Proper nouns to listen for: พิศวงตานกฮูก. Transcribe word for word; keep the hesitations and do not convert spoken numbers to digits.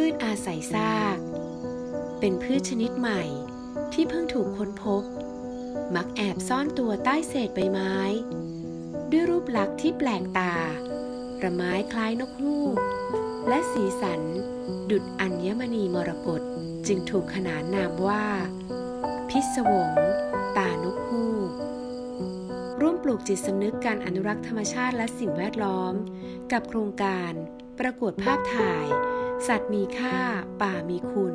พืชอาศัยซากเป็นพืชชนิดใหม่ที่เพิ่งถูกค้นพบมักแอบซ่อนตัวใต้เศษใบไม้ด้วยรูปลักษณ์ที่แปลกตาระไม้คล้ายนกฮูกและสีสันดุจอัญมณีมรกตจึงถูกขนานนามว่าพิศวงตานกฮูกร่วมปลูกจิตสำนึกการอนุรักษ์ธรรมชาติและสิ่งแวดล้อมกับโครงการประกวดภาพถ่ายสัตว์มีค่าป่ามีคุณ